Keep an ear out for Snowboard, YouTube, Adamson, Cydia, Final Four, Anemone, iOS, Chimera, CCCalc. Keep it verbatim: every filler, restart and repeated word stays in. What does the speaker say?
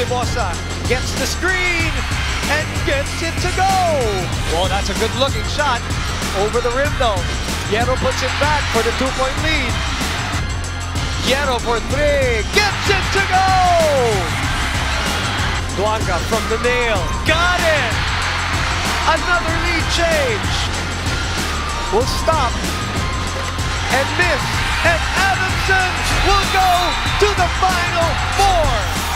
Dibosa gets the screen and gets it to go. Well, that's a good looking shot over the rim though. Hierro puts it back for the two point lead. Hierro for three, gets it to go. Blanca from the nail, got it. Another lead change. Will stop and miss, and Adamson will go to the Final Four.